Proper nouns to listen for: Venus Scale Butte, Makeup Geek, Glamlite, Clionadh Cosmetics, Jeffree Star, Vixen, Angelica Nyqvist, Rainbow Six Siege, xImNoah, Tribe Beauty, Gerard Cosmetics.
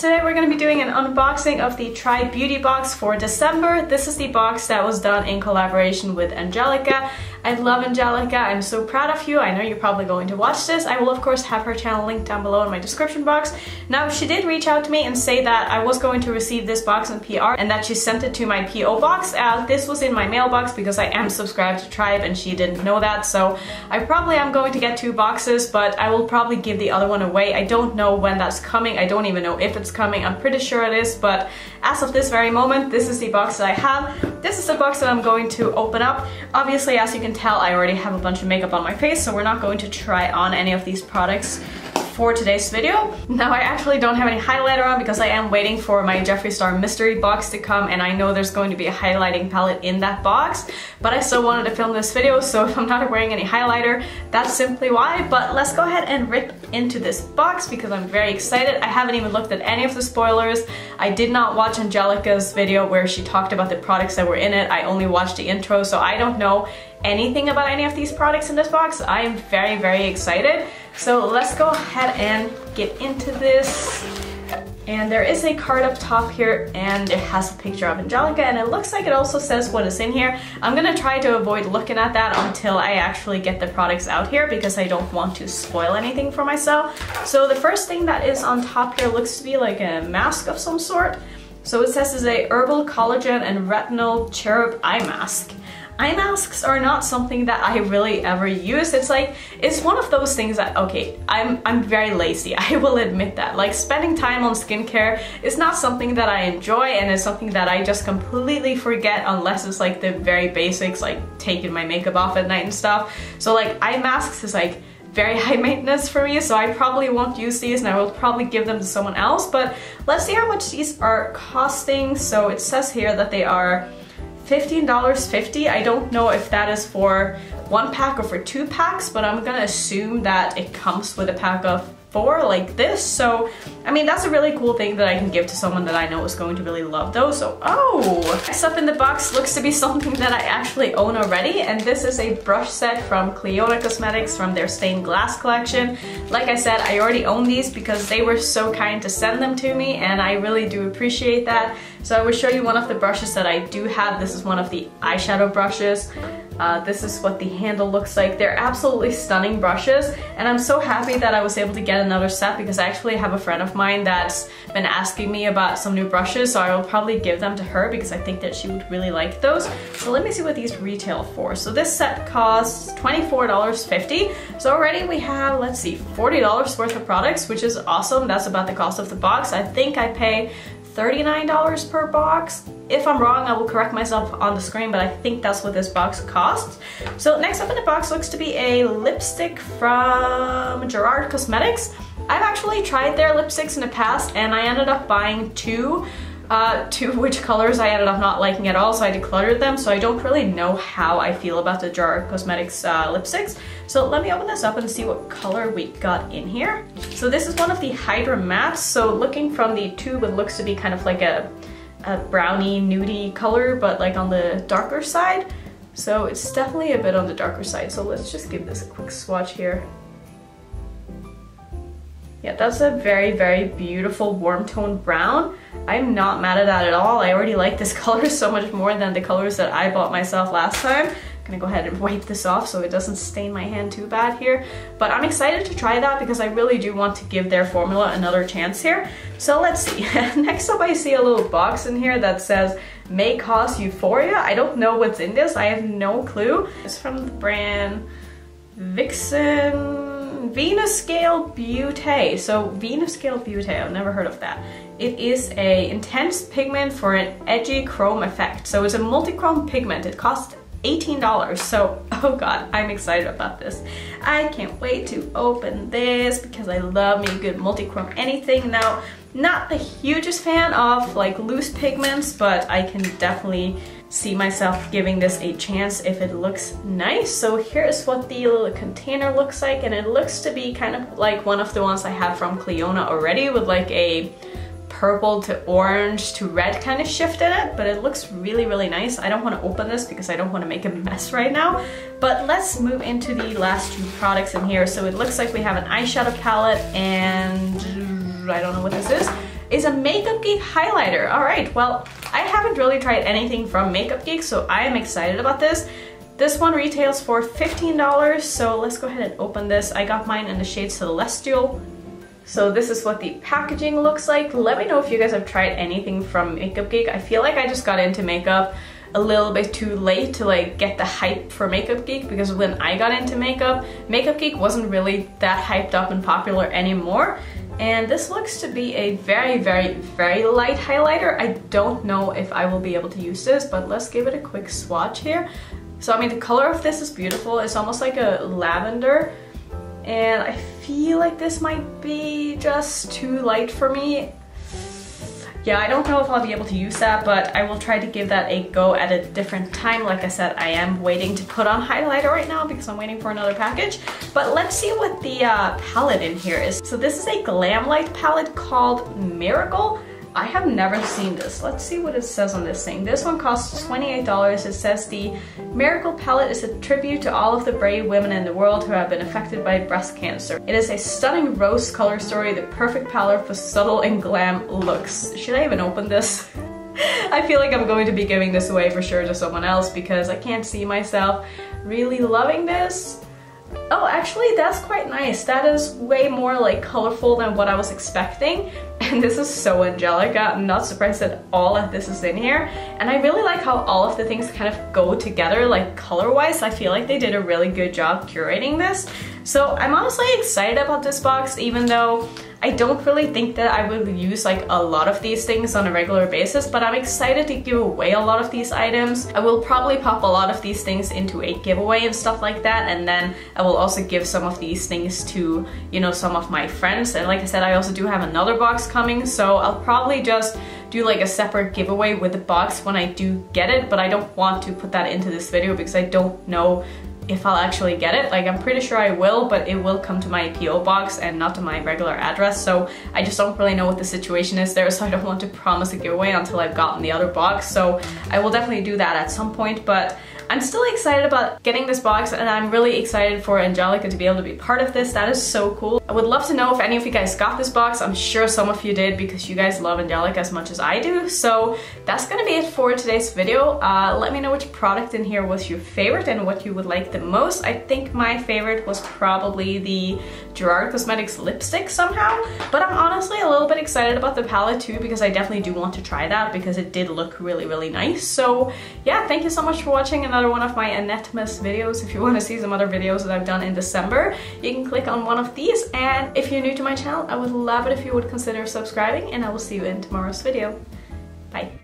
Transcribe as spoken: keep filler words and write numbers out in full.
Today we're going to be doing an unboxing of the Try Beauty box for December. This is the box that was done in collaboration with Angelica. I love Angelica. I'm so proud of you. I know you're probably going to watch this. I will of course have her channel linked down below in my description box. Now, she did reach out to me and say that I was going to receive this box on P R and that she sent it to my P O box. Uh, this was in my mailbox because I am subscribed to Tribe and she didn't know that, so I probably am going to get two boxes, but I will probably give the other one away. I don't know when that's coming. I don't even know if it's coming. I'm pretty sure it is, but as of this very moment, this is the box that I have. This is the box that I'm going to open up. Obviously, as you can tell, I already have a bunch of makeup on my face, so we're not going to try on any of these products for today's video. Now, I actually don't have any highlighter on because I am waiting for my Jeffree Star mystery box to come, and I know there's going to be a highlighting palette in that box, but I still wanted to film this video, so if I'm not wearing any highlighter, that's simply why. But let's go ahead and rip into this box because I'm very excited. I haven't even looked at any of the spoilers. I did not watch Angelica's video where she talked about the products that were in it. I only watched the intro, so I don't know anything about any of these products in this box. I am very, very excited. So let's go ahead and get into this. And there is a card up top here, and it has a picture of Angelica, and it looks like it also says what is in here. I'm gonna try to avoid looking at that until I actually get the products out here because I don't want to spoil anything for myself. So the first thing that is on top here looks to be like a mask of some sort. So it says it's a herbal collagen and retinol cherub eye mask. Eye masks are not something that I really ever use. It's like, it's one of those things that, okay, I'm, I'm very lazy, I will admit that. Like, spending time on skincare is not something that I enjoy, and it's something that I just completely forget unless it's like the very basics, like taking my makeup off at night and stuff. So like, eye masks is like very high maintenance for me, so I probably won't use these and I will probably give them to someone else. But let's see how much these are costing. So it says here that they are fifteen dollars and fifty cents. I don't know if that is for one pack or for two packs, but I'm gonna assume that it comes with a pack of four like this. So, I mean, that's a really cool thing that I can give to someone that I know is going to really love those. So, oh! Next up in the box looks to be something that I actually own already, and this is a brush set from Clionadh Cosmetics from their stained glass collection. Like I said, I already own these because they were so kind to send them to me, and I really do appreciate that. So I will show you one of the brushes that I do have. This is one of the eyeshadow brushes. Uh, this is what the handle looks like. They're absolutely stunning brushes, and I'm so happy that I was able to get another set because I actually have a friend of mine that's been asking me about some new brushes, so I will probably give them to her because I think that she would really like those. So let me see what these retail for. So this set costs twenty-four dollars and fifty cents. So already we have, let's see, forty dollars worth of products, which is awesome. That's about the cost of the box. I think I pay thirty-nine dollars per box. If I'm wrong, I will correct myself on the screen, but I think that's what this box costs. So next up in the box looks to be a lipstick from Gerard Cosmetics. I've actually tried their lipsticks in the past, and I ended up buying two, uh, two of which colors I ended up not liking at all, so I decluttered them, so I don't really know how I feel about the Gerard Cosmetics uh, lipsticks. So let me open this up and see what color we got in here. So this is one of the Hydra Mattes. So looking from the tube, it looks to be kind of like a, a brownie, nudie color, but like on the darker side. So it's definitely a bit on the darker side. So let's just give this a quick swatch here. Yeah, that's a very, very beautiful warm tone brown. I'm not mad at that at all. I already like this color so much more than the colors that I bought myself last time. I'm gonna go ahead and wipe this off so it doesn't stain my hand too bad here, but I'm excited to try that because I really do want to give their formula another chance here. So let's see. Next up, I see a little box in here that says may cause euphoria. I don't know what's in this. I have no clue. It's from the brand Vixen Venus Scale Butte. So Venus Scale Butte, I've never heard of that. It is a intense pigment for an edgy chrome effect. So it's a multi-chrome pigment. It costs eighteen dollars, so oh god, I'm excited about this. I can't wait to open this because I love me a good multi-chrome anything. Now, not the hugest fan of like loose pigments, but I can definitely see myself giving this a chance if it looks nice. So here's what the little container looks like, and it looks to be kind of like one of the ones I have from Clionadh already with like a purple to orange to red kind of shift in it, but it looks really, really nice. I don't want to open this because I don't want to make a mess right now, but let's move into the last two products in here. So it looks like we have an eyeshadow palette, and I don't know what this is, is a Makeup Geek highlighter. All right, well, I haven't really tried anything from Makeup Geek, so I am excited about this. This one retails for fifteen dollars, so let's go ahead and open this. I got mine in the shade Celestial. So this is what the packaging looks like. Let me know if you guys have tried anything from Makeup Geek. I feel like I just got into makeup a little bit too late to like get the hype for Makeup Geek, because when I got into makeup, Makeup Geek wasn't really that hyped up and popular anymore. And this looks to be a very, very, very light highlighter. I don't know if I will be able to use this, but let's give it a quick swatch here. So I mean, the color of this is beautiful. It's almost like a lavender. And I feel like this might be just too light for me. Yeah, I don't know if I'll be able to use that, but I will try to give that a go at a different time. Like I said, I am waiting to put on highlighter right now because I'm waiting for another package. But let's see what the uh, palette in here is. So this is a Glamlite palette called Miracle. I have never seen this. Let's see what it says on this thing. This one costs twenty-eight dollars. It says the Miracle palette is a tribute to all of the brave women in the world who have been affected by breast cancer. It is a stunning rose color story, the perfect palette for subtle and glam looks. Should I even open this? I feel like I'm going to be giving this away for sure to someone else because I can't see myself really loving this. Oh, actually that's quite nice. That is way more like colorful than what I was expecting. And this is so Angelica. I'm not surprised at all that this is in here. And I really like how all of the things kind of go together, like color-wise. I feel like they did a really good job curating this. So I'm honestly excited about this box, even though I don't really think that I would use like a lot of these things on a regular basis, but I'm excited to give away a lot of these items. I will probably pop a lot of these things into a giveaway and stuff like that, and then I will also give some of these things to, you know, some of my friends. And like I said, I also do have another box coming, so I'll probably just do like a separate giveaway with the box when I do get it, but I don't want to put that into this video because I don't know if I'll actually get it. Like, I'm pretty sure I will, but it will come to my P O box and not to my regular address, so I just don't really know what the situation is there, so I don't want to promise a giveaway until I've gotten the other box. So I will definitely do that at some point, but I'm still excited about getting this box, and I'm really excited for Angelica to be able to be part of this. That is so cool. I would love to know if any of you guys got this box. I'm sure some of you did because you guys love Angelica as much as I do. So that's gonna be it for today's video. Uh, let me know which product in here was your favorite and what you would like the most. I think my favorite was probably the Gerard Cosmetics lipstick somehow, but I'm honestly a little bit excited about the palette too because I definitely do want to try that because it did look really, really nice. So yeah, thank you so much for watching another one of my Anatomas videos. If you want to see some other videos that I've done in December, you can click on one of these. And if you're new to my channel, I would love it if you would consider subscribing, and I will see you in tomorrow's video. Bye!